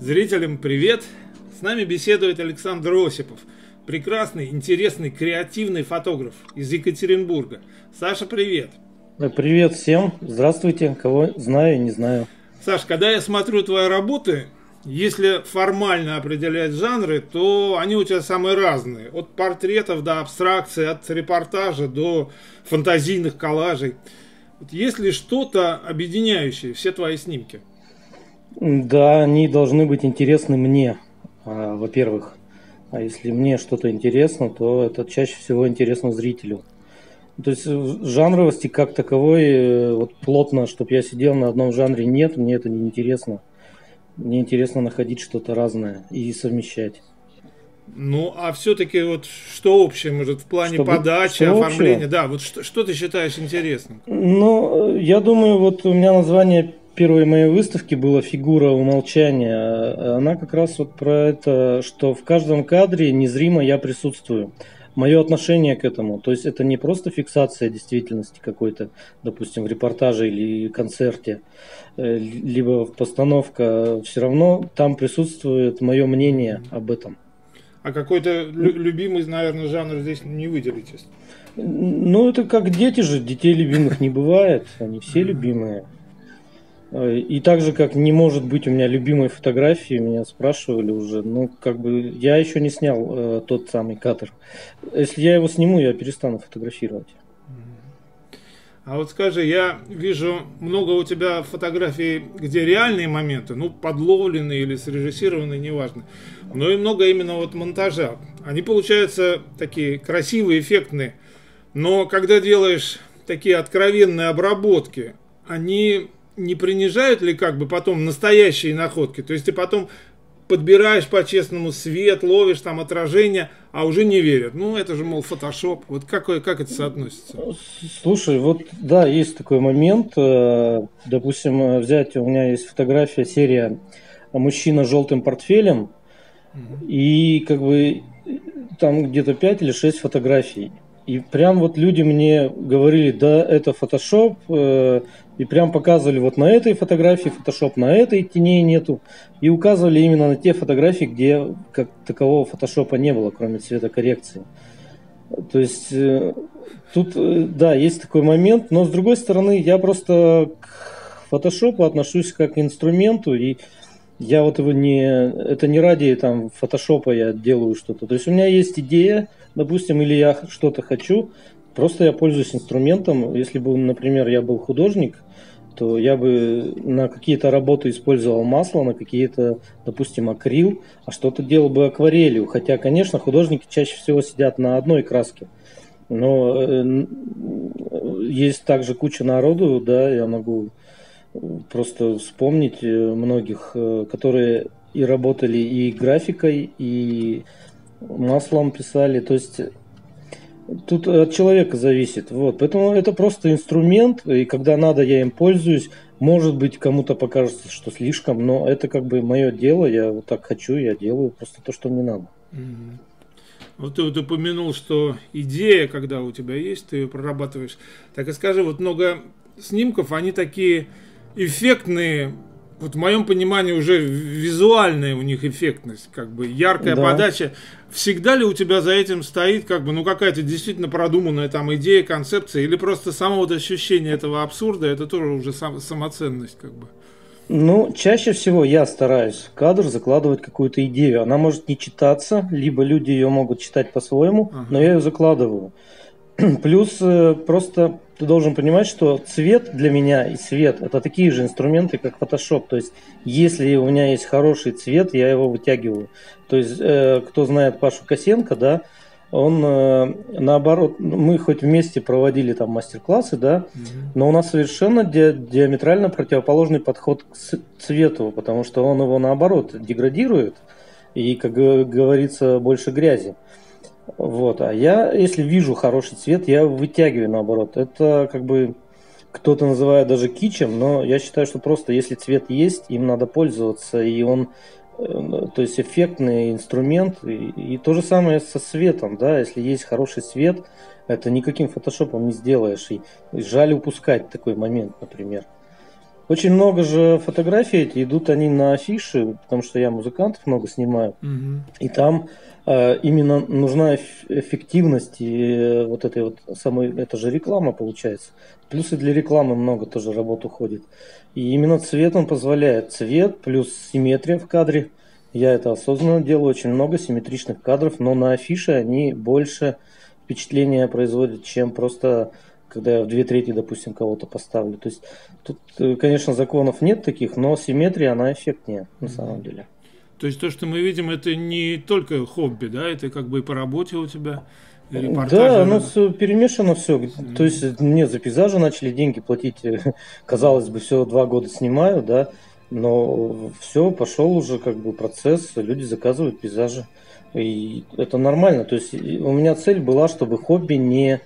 Зрителям привет! С нами беседует Александр Осипов, прекрасный, интересный, креативный фотограф из Екатеринбурга. Саша, привет! Привет всем! Здравствуйте! Кого знаю, не знаю. Саш, когда я смотрю твои работы, если формально определять жанры, то они у тебя самые разные. От портретов до абстракции, от репортажа до фантазийных коллажей. Есть ли что-то объединяющее все твои снимки? Да, они должны быть интересны мне, во-первых. А если мне что-то интересно, то это чаще всего интересно зрителю. То есть жанровости как таковой, вот плотно, чтобы я сидел на одном жанре, нет, мне это не интересно. Мне интересно находить что-то разное и совмещать. Ну, а все-таки вот что общее, может, в плане подачи, оформления? Общее? Да, вот что ты считаешь интересным? Ну, я думаю, вот у меня название первой моей выставки было «Фигура умолчания». Она как раз вот про это, что в каждом кадре незримо я присутствую. Мое отношение к этому. То есть это не просто фиксация действительности какой-то, допустим, в репортаже или концерте, либо постановка. Все равно там присутствует мое мнение об этом. А какой-то любимый, наверное, жанр здесь не выделитесь? Ну, это как дети же. Детей любимых не бывает. Они все любимые. И так же, как не может быть у меня любимой фотографии, меня спрашивали уже, ну, как бы, я еще не снял тот самый кадр. Если я его сниму, я перестану фотографировать. А вот скажи, я вижу много у тебя фотографий, где реальные моменты, ну, подловленные или срежиссированные, неважно, но и много именно вот монтажа. Они получаются такие красивые, эффектные, но когда делаешь такие откровенные обработки, они... не принижают ли как бы потом настоящие находки? То есть ты потом подбираешь по-честному свет, ловишь там отражение, а уже не верят. Ну, это же, мол, фотошоп. Вот как это соотносится? Слушай, вот да, есть такой момент. Допустим, взять, у меня есть фотография, серия «Мужчина с желтым портфелем». И как бы там где-то 5 или 6 фотографий. И прям вот люди мне говорили, да, это фотошоп, и прям показывали вот на этой фотографии фотошоп, на этой теней нету, и указывали именно на те фотографии, где как такового фотошопа не было, кроме цветокоррекции. То есть тут, да, есть такой момент, но с другой стороны, я просто к фотошопу отношусь как к инструменту, и я вот его не... Это не ради там фотошопа я делаю что-то. То есть у меня есть идея, допустим, или я что-то хочу, просто я пользуюсь инструментом. Если бы, например, я был художник, то я бы на какие-то работы использовал масло, на какие-то, допустим, акрил, а что-то делал бы акварелью. Хотя, конечно, художники чаще всего сидят на одной краске. Но есть также куча народу, да, я могу... просто вспомнить многих, которые и работали и графикой, и маслом писали. То есть тут от человека зависит. Вот. Поэтому это просто инструмент, и когда надо, я им пользуюсь. Может быть, кому-то покажется, что слишком, но это как бы мое дело. Я вот так хочу, я делаю просто то, что мне надо. Вот ты вот упомянул, что идея, когда у тебя есть, ты ее прорабатываешь. Так и скажи, вот много снимков, они такие... эффектные, вот в моем понимании уже визуальная у них эффектность, как бы яркая подача. Всегда ли у тебя за этим стоит, как бы, ну какая-то действительно продуманная там идея, концепция, или просто само вот ощущение этого абсурда, это тоже уже самоценность, как бы? Ну, чаще всего я стараюсь в кадр закладывать какую-то идею. Она может не читаться, либо люди ее могут читать по-своему, но я ее закладываю. Плюс просто ты должен понимать, что цвет для меня и свет – это такие же инструменты, как Photoshop. То есть, если у меня есть хороший цвет, я его вытягиваю. То есть, кто знает Пашу Косенко, да, он наоборот, мы хоть вместе проводили там мастер-классы, да, но у нас совершенно диаметрально противоположный подход к цвету, потому что он его наоборот деградирует и, как говорится, больше грязи. Вот, а я, если вижу хороший цвет, я вытягиваю наоборот. Это как бы кто-то называет даже кичем, но я считаю, что просто если цвет есть, им надо пользоваться, и он, то есть эффектный инструмент, и то же самое со светом, да, если есть хороший свет, это никаким фотошопом не сделаешь, и жаль упускать такой момент, например. Очень много же фотографий идут они на афиши, потому что я музыкантов много снимаю, и там именно нужна эффективность и вот этой вот самой, это же реклама получается. Плюс и для рекламы много тоже работ уходит. И именно цвет он позволяет. Цвет плюс симметрия в кадре. Я это осознанно делаю, очень много симметричных кадров, но на афише они больше впечатления производят, чем просто когда я в 2/3, допустим, кого-то поставлю. То есть тут, конечно, законов нет таких, но симметрия, она эффектнее на самом деле. То есть то, что мы видим, это не только хобби, да? Это как бы и по работе у тебя, и репортажи. Да, оно все перемешано все. То есть мне за пейзажи начали деньги платить. Казалось бы, все 2 года снимаю, да? Но все, пошел уже как бы процесс, люди заказывают пейзажи. И это нормально. То есть у меня цель была, чтобы хобби не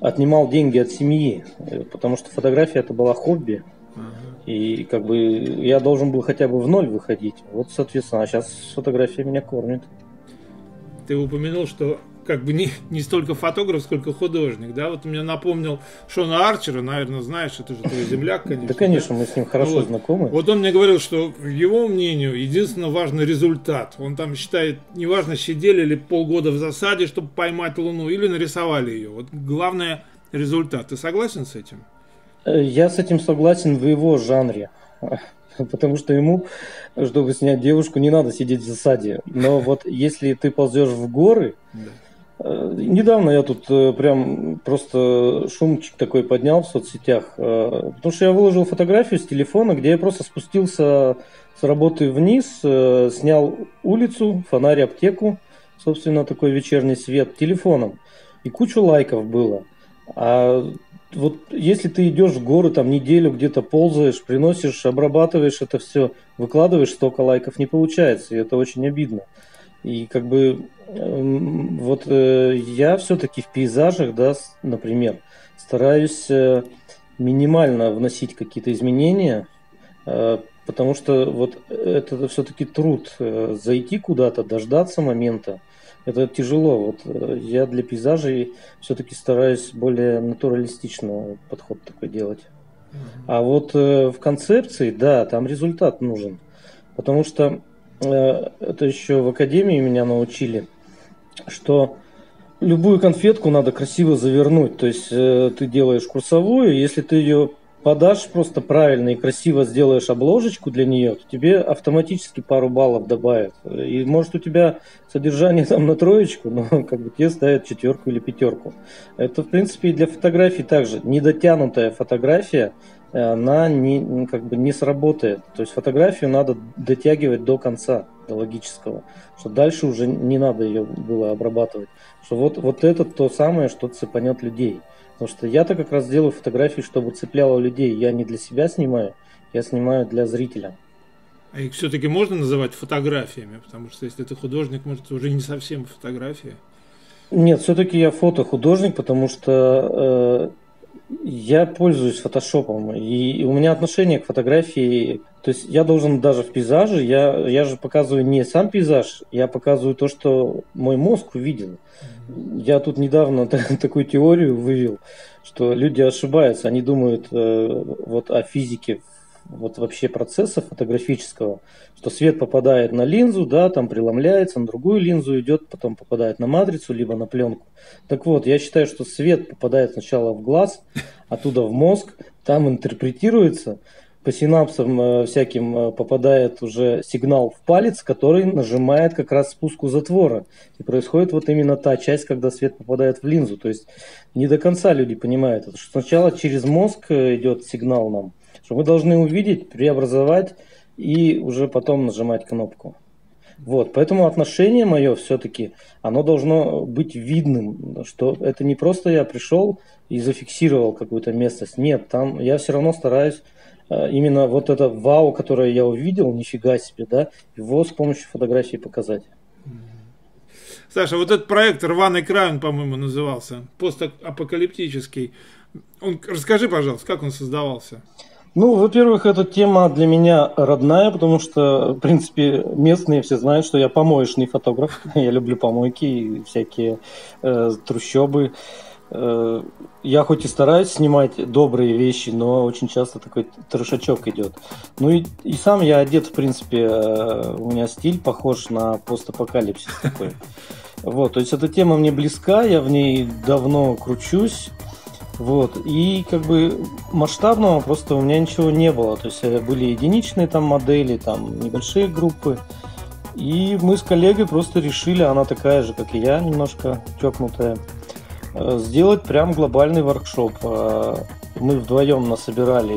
отнимал деньги от семьи, потому что фотография это была хобби, и как бы я должен был хотя бы в ноль выходить. Вот, соответственно, а сейчас фотография меня кормит. Ты упомянул, что как бы не столько фотограф, сколько художник, да? Вот мне напомнил Шона Арчера, наверное, знаешь, это же твой земляк, конечно. Да, конечно, мы с ним хорошо знакомы. Вот он мне говорил, что, его мнению, единственно важный результат. Он там считает, неважно, сидели ли полгода в засаде, чтобы поймать Луну, или нарисовали ее. Вот главное – результат. Ты согласен с этим? Я с этим согласен в его жанре. Потому что ему, чтобы снять девушку, не надо сидеть в засаде. Но вот если ты ползешь в горы... Недавно я тут прям просто шумчик такой поднял в соцсетях, потому что я выложил фотографию с телефона, где я просто спустился с работы вниз, снял улицу, фонарь, аптеку, собственно, такой вечерний свет телефоном, и кучу лайков было. А вот если ты идешь в горы, там неделю где-то ползаешь, приносишь, обрабатываешь это все, выкладываешь, столько лайков не получается, и это очень обидно. И как бы вот я все-таки в пейзажах, да, например, стараюсь минимально вносить какие-то изменения, потому что вот это все-таки труд, зайти куда-то, дождаться момента, это тяжело. Вот я для пейзажей все-таки стараюсь более натуралистичный подход такой делать. А вот в концепции, да, там результат нужен, потому что это еще в академии меня научили, что любую конфетку надо красиво завернуть. То есть ты делаешь курсовую, если ты ее подашь просто правильно и красиво сделаешь обложечку для нее, то тебе автоматически пару баллов добавят. И может у тебя содержание там на 3, но как бы тебе ставят 4 или 5. Это в принципе и для фотографий также. Недотянутая фотография, она не, как бы не сработает. То есть фотографию надо дотягивать до конца, до логического, что дальше уже не надо ее было обрабатывать. Что вот это то самое, что цепанет людей. Потому что я-то как раз делаю фотографии, чтобы цепляло людей. Я не для себя снимаю, я снимаю для зрителя. А их все-таки можно называть фотографиями? Потому что если ты художник, может, это уже не совсем фотография? Нет, все-таки я фотохудожник, потому что... Я пользуюсь фотошопом, и у меня отношение к фотографии, то есть я должен даже в пейзаже, я же показываю не сам пейзаж, я показываю то, что мой мозг увидел. Я тут недавно такую теорию вывел, что люди ошибаются, они думают вот о физике вот вообще процесса фотографического, что свет попадает на линзу, да, там преломляется, на другую линзу идет, потом попадает на матрицу, либо на пленку. Так вот, я считаю, что свет попадает сначала в глаз, оттуда в мозг, там интерпретируется, по синапсам всяким попадает уже сигнал в палец, который нажимает как раз спуску затвора. И происходит вот именно та часть, когда свет попадает в линзу. То есть не до конца люди понимают, что сначала через мозг идет сигнал нам, что мы должны увидеть, преобразовать и уже потом нажимать кнопку. Вот, поэтому отношение мое все-таки, оно должно быть видным, что это не просто я пришел и зафиксировал какую-то местность. Нет, там я все равно стараюсь именно вот это вау, которое я увидел, нифига себе, да, его с помощью фотографии показать. Саша, вот этот проект «Рваный край», по-моему, назывался, постапокалиптический. Расскажи, пожалуйста, как он создавался? Ну, во-первых, эта тема для меня родная, потому что, в принципе, местные все знают, что я помоечный фотограф. Я люблю помойки и всякие трущобы. Я хоть и стараюсь снимать добрые вещи, но очень часто такой трешачок идет. Ну и сам я одет, в принципе, у меня стиль похож на постапокалипсис такой. Вот, то есть эта тема мне близка, я в ней давно кручусь. Вот, и как бы масштабного просто у меня ничего не было. То есть были единичные там модели, там небольшие группы. И мы с коллегой просто решили, она такая же, как и я, немножко чокнутая, сделать прям глобальный воркшоп. Мы вдвоем насобирали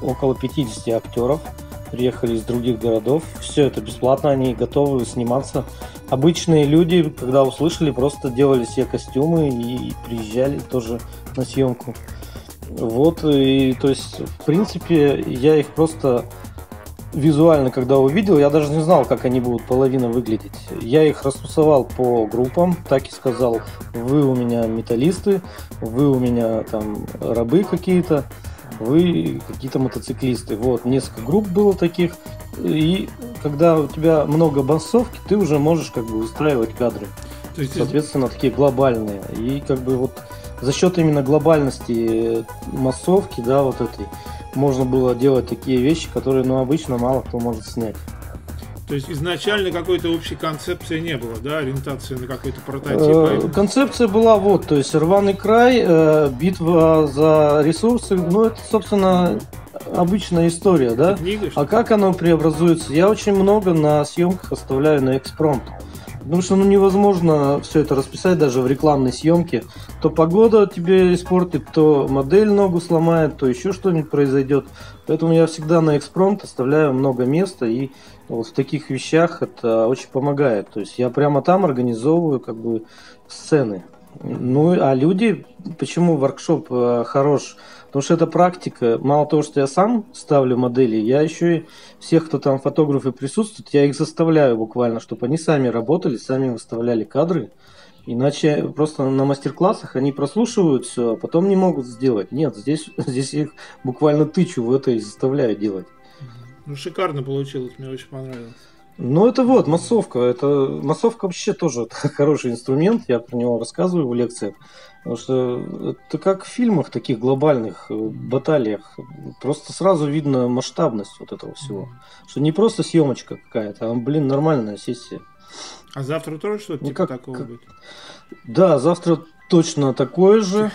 около 50 актеров, приехали из других городов. Все это бесплатно, они готовы сниматься. Обычные люди, когда услышали, просто делали себе костюмы и приезжали тоже на съемку. Вот, и то есть, в принципе, я их просто визуально, когда увидел, я даже не знал, как они будут половина выглядеть. Я их растусовал по группам, так и сказал: вы у меня металлисты, вы у меня там рабы какие-то, вы какие-то мотоциклисты. Вот, несколько групп было таких. И когда у тебя много басовки, ты уже можешь как бы устраивать кадры. То есть, соответственно, такие глобальные. И как бы вот за счет именно глобальности массовки, да, вот этой, можно было делать такие вещи, которые, ну, обычно мало кто может снять. То есть изначально какой-то общей концепции не было, да, ориентации на какой-то прототип? Концепция была вот, то есть рваный край, битва за ресурсы, ну, это, собственно, обычная история, да? Книга, а как оно преобразуется? Я очень много на съемках оставляю на экспромт. Потому что, ну, невозможно все это расписать даже в рекламной съемке. То погода тебе испортит, то модель ногу сломает, то еще что-нибудь произойдет. Поэтому я всегда на экспромт оставляю много места, и вот в таких вещах это очень помогает. То есть я прямо там организовываю как бы сцены. Ну, а люди, почему воркшоп хорош? Потому что это практика. Мало того, что я сам ставлю модели, я еще и всех, кто там фотографы присутствует, я их заставляю буквально, чтобы они сами работали, сами выставляли кадры. Иначе просто на мастер-классах они прослушивают все, а потом не могут сделать. Нет, здесь их буквально тычу в это и заставляю делать. Ну, шикарно получилось, мне очень понравилось. Ну, это вот, массовка. Массовка вообще тоже хороший инструмент, я про него рассказываю в лекциях. Потому что это как в фильмах таких глобальных, баталиях. Просто сразу видно масштабность вот этого всего. Что не просто съемочка какая-то, а, блин, нормальная сессия. А завтра тоже что-то типа такого будет? Да, завтра точно такое же,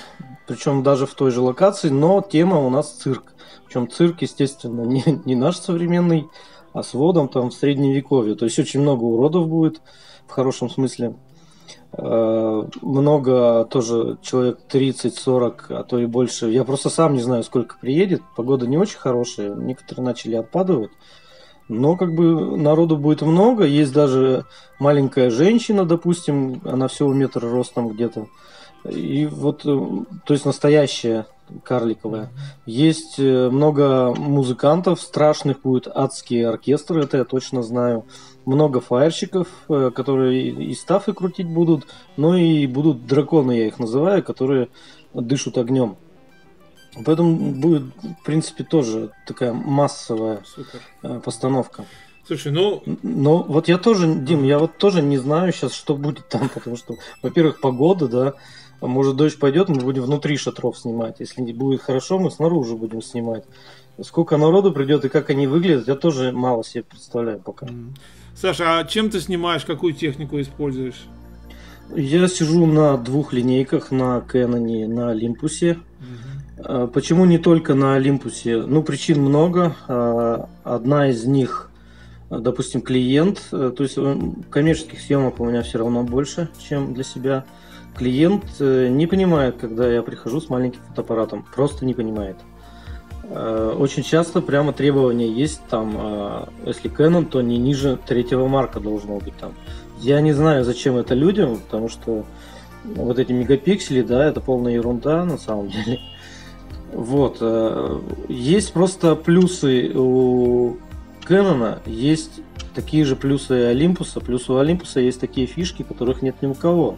причем даже в той же локации, но тема у нас цирк. Причем цирк, естественно, не наш современный, а с водом там в средневековье. То есть очень много уродов будет, в хорошем смысле. Много тоже, человек 30-40, а то и больше. Я просто сам не знаю, сколько приедет. Погода не очень хорошая, некоторые начали отпадывать. Но как бы народу будет много. Есть даже маленькая женщина, допустим, она всего метр ростом где-то. И вот, то есть настоящая карликовая. Есть много музыкантов страшных, будут адские оркестры, это я точно знаю. Много фаерщиков, которые и стафы крутить будут, но и будут драконы, я их называю, которые дышат огнем. Поэтому будет, в принципе, тоже такая массовая постановка. Слушай, ну... Но вот я тоже, Дим, я вот тоже не знаю сейчас, что будет там, потому что, во-первых, погода, да, может, дождь пойдет, мы будем внутри шатров снимать. Если не будет хорошо, мы снаружи будем снимать. Сколько народу придет и как они выглядят, я тоже мало себе представляю пока. Саша, а чем ты снимаешь, какую технику используешь? Я сижу на двух линейках, на Canon, на Олимпусе. Почему не только на Олимпусе? Ну, причин много. Одна из них, допустим, клиент. То есть коммерческих съемок у меня все равно больше, чем для себя. Клиент не понимает, когда я прихожу с маленьким фотоаппаратом. Просто не понимает. Очень часто прямо требования есть там, если Canon, то не ниже 3-го марка должно быть там. Я не знаю, зачем это людям, потому что вот эти мегапиксели, да, это полная ерунда на самом деле. Вот. Есть просто плюсы у Canon, есть такие же плюсы Олимпуса. Плюс у Олимпуса есть такие фишки, которых нет ни у кого.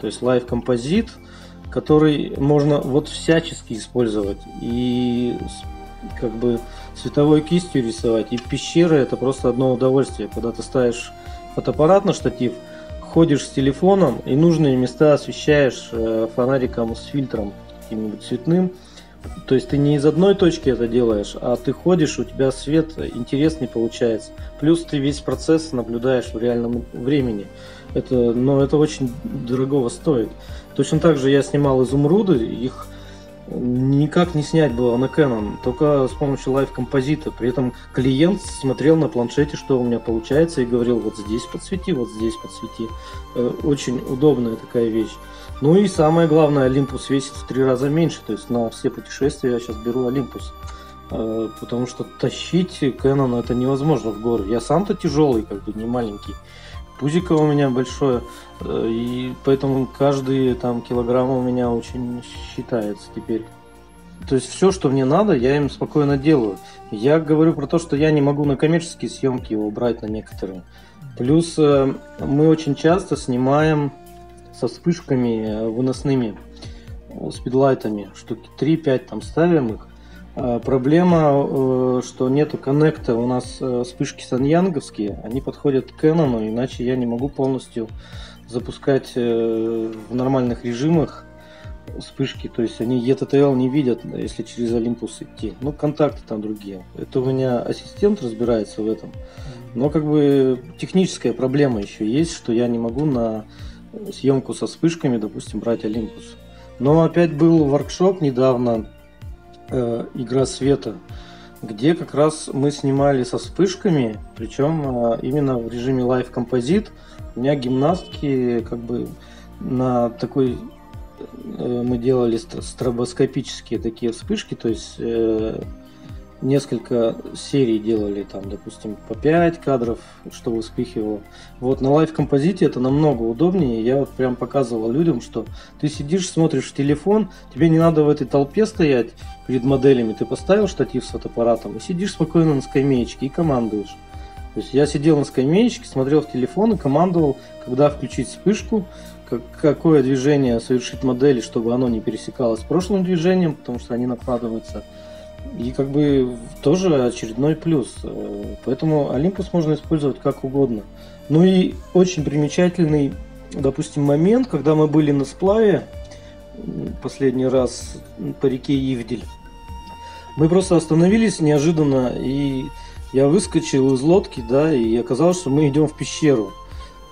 То есть Live Composite, который можно вот всячески использовать, и как бы световой кистью рисовать, и пещера — это просто одно удовольствие, когда ты ставишь фотоаппарат на штатив, ходишь с телефоном и нужные места освещаешь фонариком с фильтром каким-нибудь цветным. То есть ты не из одной точки это делаешь, а ты ходишь, у тебя свет интереснее получается. Плюс ты весь процесс наблюдаешь в реальном времени. Но это очень дорогого стоит. Точно так же я снимал изумруды, их никак не снять было на Canon, только с помощью лайв-композита. При этом клиент смотрел на планшете, что у меня получается, и говорил: вот здесь подсвети, вот здесь подсвети. Очень удобная такая вещь. Ну и самое главное, Олимпус весит в 3 раза меньше, то есть на все путешествия я сейчас беру Олимпус, потому что тащить Canon это невозможно в горы. Я сам-то тяжелый, как бы не маленький. Пузико у меня большое, и поэтому каждый там килограмм у меня очень считается теперь. То есть все, что мне надо, я им спокойно делаю. Я говорю про то, что я не могу на коммерческие съемки его брать на некоторые. Плюс мы очень часто снимаем со вспышками выносными, спидлайтами, штуки 3-5 там ставим их. Проблема, что нету коннекта, у нас вспышки саньянговские, они подходят к Canon, иначе я не могу полностью запускать в нормальных режимах вспышки, то есть они ETTL не видят, если через Олимпус идти. Ну, контакты там другие. Это у меня ассистент разбирается в этом, но как бы техническая проблема еще есть, что я не могу на съемку со вспышками, допустим, брать Олимпус. Но опять был воркшоп недавно, игра света, где как раз мы снимали со вспышками, причем именно в режиме Live Composite. У меня гимнастки как бы на такой, мы делали стробоскопические такие вспышки, то есть несколько серий делали, там, допустим, по 5 кадров, чтобы вспыхивало. Вот на Live Composite это намного удобнее. Я вот прям показывал людям, что ты сидишь, смотришь в телефон, тебе не надо в этой толпе стоять перед моделями. Ты поставил штатив с фотоаппаратом и сидишь спокойно на скамеечке и командуешь. То есть я сидел на скамеечке, смотрел в телефон и командовал, когда включить вспышку, какое движение совершить модели, чтобы оно не пересекалось с прошлым движением, потому что они накладываются. И как бы тоже очередной плюс. Поэтому Олимпус можно использовать как угодно. Ну и очень примечательный, допустим, момент, когда мы были на сплаве последний раз по реке Ивдель. Мы просто остановились неожиданно, и я выскочил из лодки, да, и оказалось, что мы идем в пещеру.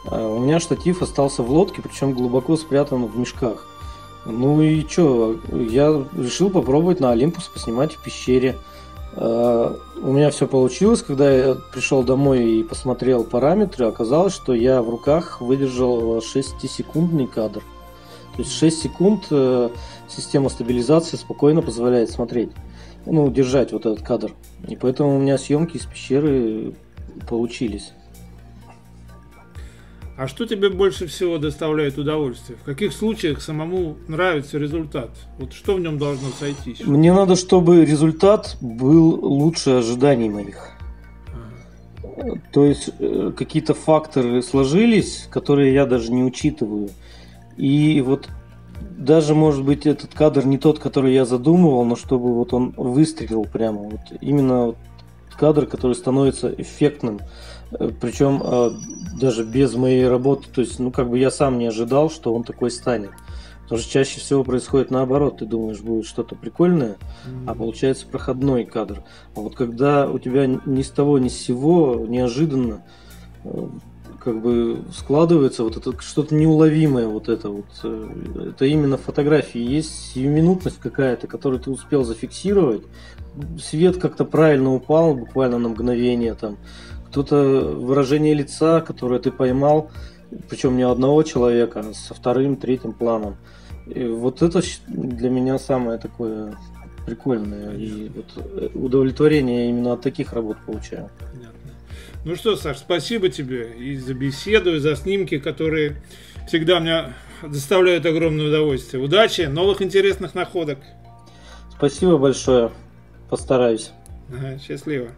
У меня штатив остался в лодке, причем глубоко спрятан в мешках. Ну и чё, я решил попробовать на Олимпус поснимать в пещере. У меня все получилось. Когда я пришел домой и посмотрел параметры, оказалось, что я в руках выдержал 6-секундный кадр. То есть 6 секунд система стабилизации спокойно позволяет смотреть, ну, держать вот этот кадр. И поэтому у меня съемки из пещеры получились. А что тебе больше всего доставляет удовольствие? В каких случаях самому нравится результат? Вот что в нем должно сойтись? Мне надо, чтобы результат был лучше ожиданий моих. То есть какие-то факторы сложились, которые я даже не учитываю. И вот даже, может быть, этот кадр не тот, который я задумывал, но чтобы вот он выстрелил прямо. Вот именно вот кадр, который становится эффектным. Причем даже без моей работы, то есть, ну, как бы я сам не ожидал, что он такой станет. Потому что чаще всего происходит наоборот, ты думаешь, будет что-то прикольное, а получается проходной кадр. А вот когда у тебя ни с того, ни с сего, неожиданно как бы складывается вот это что-то неуловимое, вот. Это именно в фотографии есть сиюминутность какая-то, которую ты успел зафиксировать. Свет как-то правильно упал, буквально на мгновение там. Кто-то выражение лица, которое ты поймал, причем не одного человека, а со 2-3 планом. И вот это для меня самое такое прикольное. И вот удовлетворение именно от таких работ получаю. Понятно. Ну что, Саш, спасибо тебе и за беседу, и за снимки, которые всегда меня доставляют огромное удовольствие. Удачи, новых интересных находок. Спасибо большое. Постараюсь. Ага, счастливо.